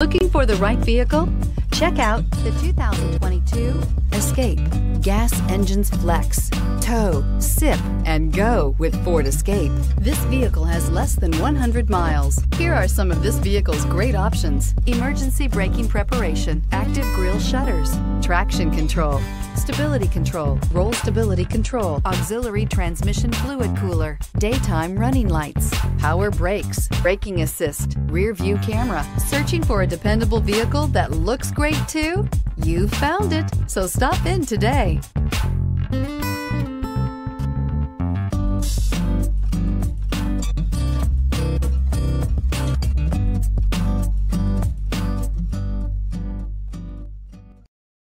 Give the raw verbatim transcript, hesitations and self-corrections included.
Looking for the right vehicle? Check out the two thousand twenty-two Escape. Gas engines flex, tow, sip, and go with Ford Escape. This vehicle has less than one hundred miles. Here are some of this vehicle's great options: emergency braking preparation, active grille shutters, traction control, stability control, roll stability control, auxiliary transmission fluid cooler, daytime running lights, power brakes, braking assist, rear view camera. Searching for a dependable vehicle that looks great too? You found it, so stop in today.